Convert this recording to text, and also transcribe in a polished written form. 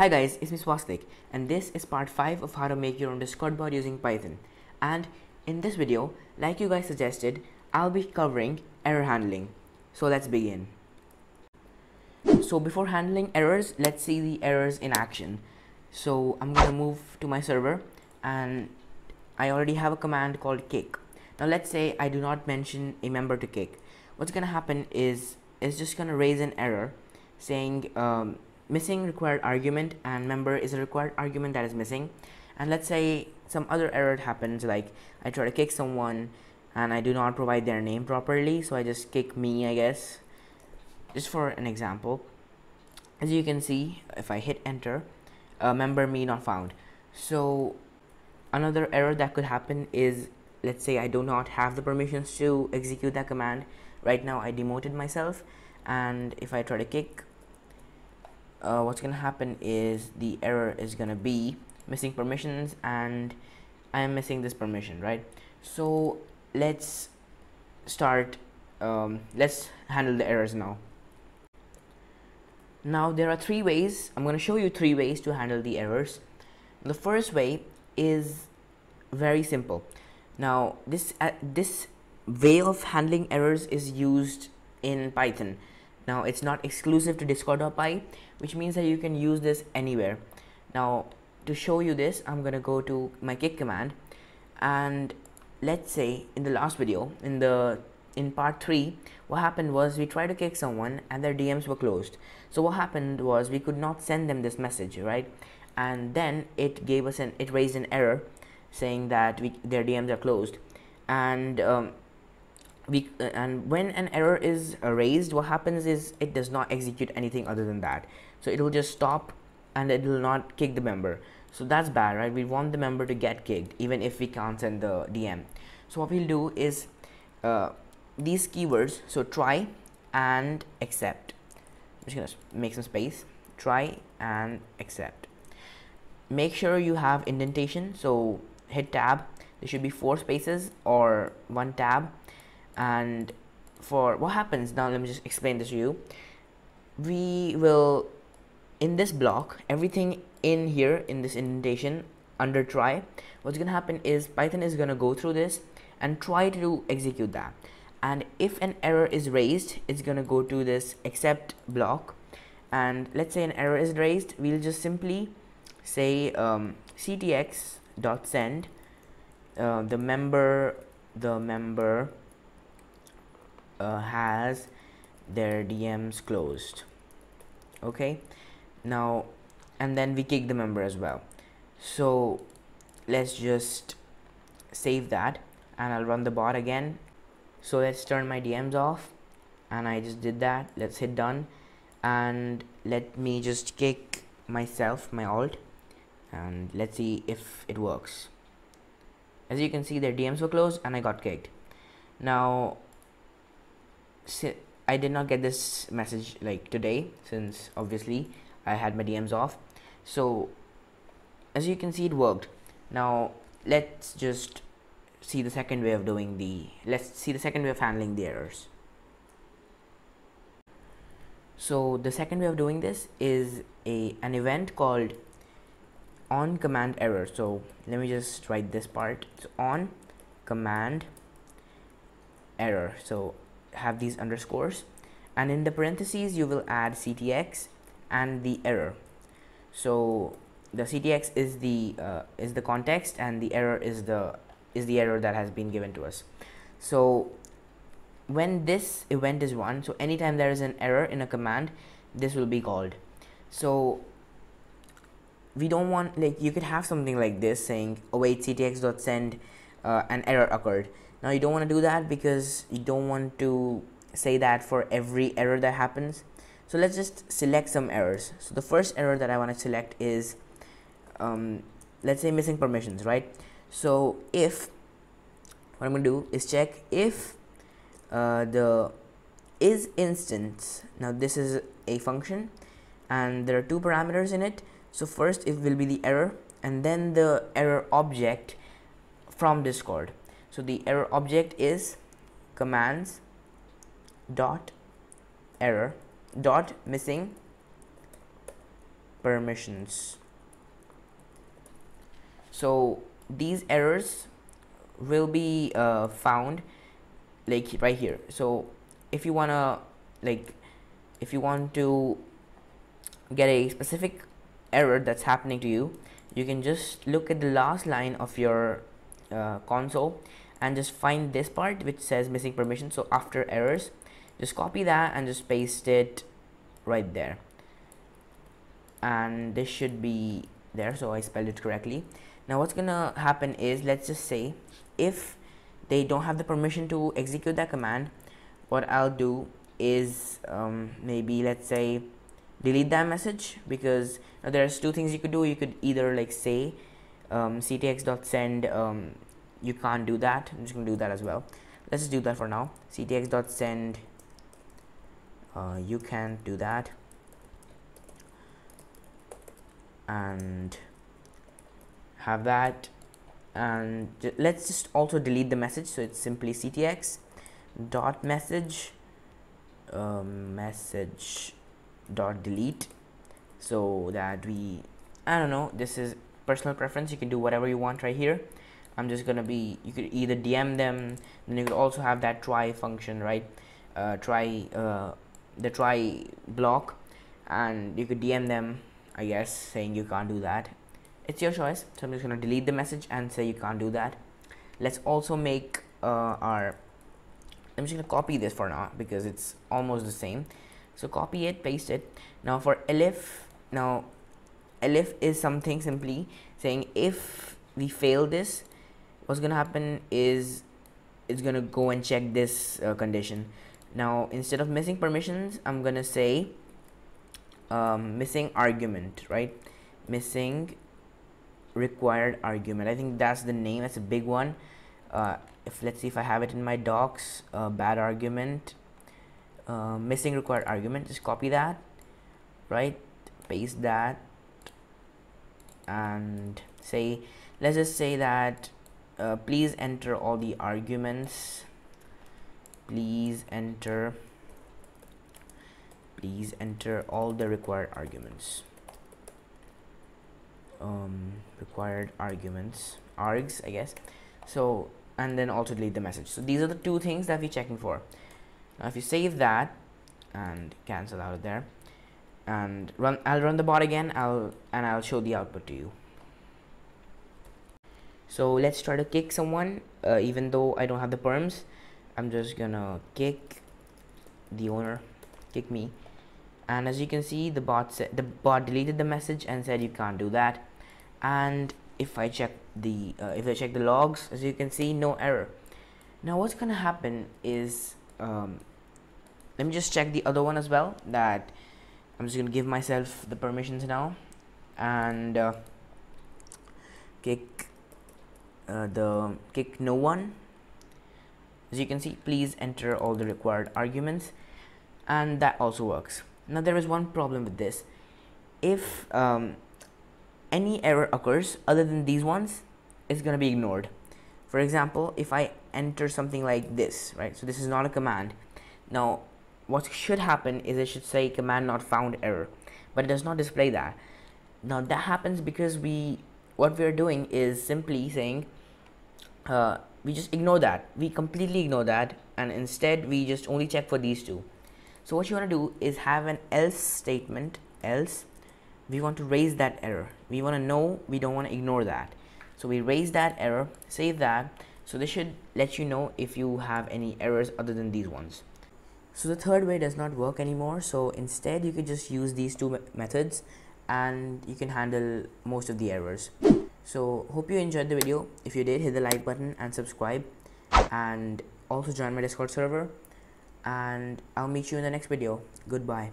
Hi guys, it's Miss Swastik, and this is part 5 of how to make your own Discord bot using Python. And in this video, like you guys suggested, I'll be covering error handling. So let's begin. So before handling errors, let's see the errors in action. So I'm gonna move to my server, and I already have a command called kick. Now let's say I do not mention a member to kick. What's gonna happen is it's just gonna raise an error saying missing required argument, and member is a required argument that is missing. And let's say some other error happens, like I try to kick someone and I do not provide their name properly, so I just kick me, I guess, just for an example. As you can see, if I hit enter, member me not found. So another error that could happen is, let's say I do not have the permissions to execute that command. Right now I demoted myself, and if I try to kick, what's gonna happen is the error is gonna be missing permissions, and I am missing this permission, right? So let's start, let's handle the errors now. Now there are three ways. I'm gonna show you three ways to handle the errors. The first way is very simple. Now this way of handling errors is used in Python. Now it's not exclusive to Discord.py, which means that you can use this anywhere. Now to show you this, I'm gonna go to my kick command, and let's say in the last video, in part 3, what happened was we tried to kick someone and their DMs were closed. So what happened was we could not send them this message, right? And then it gave us it raised an error saying that their DMs are closed. And when an error is raised, what happens is it does not execute anything other than that. So it will just stop, and it will not kick the member. So that's bad, right? We want the member to get kicked even if we can't send the DM. So what we'll do is these keywords, so try and accept. I'm just gonna make some space. Try and accept. Make sure you have indentation, so hit tab. There should be 4 spaces or 1 tab. And for what happens now, let me just explain this to you. We will, in this block, everything in here in this indentation under try, what's gonna happen is Python is gonna go through this and try to execute that. And if an error is raised, it's gonna go to this accept block. And let's say an error is raised, we'll just simply say ctx.send the member has their DMs closed. Okay, now, and then we kick the member as well. So let's just save that, and I'll run the bot again. So let's turn my DMs off, and I just did that. Let's hit done, and let me just kick myself, my alt, and let's see if it works. As you can see, their DMs were closed and I got kicked. Now I did not get this message like today, since obviously I had my DMs off. So as you can see, it worked. Now let's just see the second way of handling the errors. So the second way of doing this is an event called on command error. So let me just write this part. So on command error, so have these underscores, and in the parentheses you will add ctx and the error. So the ctx is the context, and the error is the error that has been given to us. So when this event is run, so anytime there is an error in a command, this will be called. So we don't want, like, you could have something like this saying, oh wait, ctx.send an error occurred. Now you don't want to do that, because you don't want to say that for every error that happens. So let's just select some errors. So the first error that I want to select is let's say missing permissions, right? So if, what I'm gonna do is check if the is instance. Now this is a function, and there are 2 parameters in it. So first it will be the error, and then the error object from Discord. So the error object is commands dot error dot missing permissions. So these errors will be found like right here. So if you wanna if you want to get a specific error that's happening to you, you can just look at the last line of your console and just find this part which says missing permission. So after errors, just copy that and just paste it right there, and this should be there. So I spelled it correctly. Now what's gonna happen is, let's just say if they don't have the permission to execute that command, what I'll do is maybe let's say delete that message, because there's two things you could do. You could either like say ctx.send, you can't do that. I'm just gonna do that as well. Let's just do that for now. ctx.send, you can't do that. And have that, and let's just also delete the message. So it's simply ctx.message message.delete, so that we, I don't know, this is personal preference. You can do whatever you want right here. I'm just gonna be, you could either DM them, then you could also have that try function, right? The try block, and you could DM them, I guess, saying you can't do that. It's your choice. So I'm just gonna delete the message and say you can't do that. Let's also make I'm just gonna copy this for now because it's almost the same. So copy it, paste it. Now for elif, now elif is something simply saying if we fail this, what's gonna happen is it's gonna go and check this condition. Now instead of missing permissions, I'm gonna say missing argument, right? Missing required argument. I think that's the name. That's a big one. If let's see if I have it in my docs. Bad argument, missing required argument. Just copy that, right? Paste that, and say, let's just say that please enter all the arguments. Please enter. Please enter all the required arguments. Required arguments, args, I guess. So, and then also delete the message. So these are the two things that we're checking for. Now, if you save that and cancel out of there, and run, I'll run the bot again. I'll show the output to you. So let's try to kick someone. Even though I don't have the perms, I'm just gonna kick the owner. Kick me. And as you can see, the bot deleted the message and said you can't do that. And if I check the logs, as you can see, no error. Now what's gonna happen is, let me just check the other one as well. That I'm just gonna give myself the permissions now, and kick no one. As you can see, please enter all the required arguments, and that also works. Now there is one problem with this. If any error occurs other than these ones, it's gonna be ignored. For example, if I enter something like this, right? So this is not a command. Now what should happen is it should say command not found error, but it does not display that. Now that happens because what we're doing is simply saying we just ignore that. We completely ignore that, and instead we just only check for these two. So what you want to do is have an else statement. Else, we want to raise that error. We want to know, we don't want to ignore that. So we raise that error, save that. So this should let you know if you have any errors other than these ones. So the third way does not work anymore. So instead you could just use these two methods and you can handle most of the errors. So hope you enjoyed the video. If you did, hit the like button and subscribe, and also join my Discord server. And I'll meet you in the next video. Goodbye.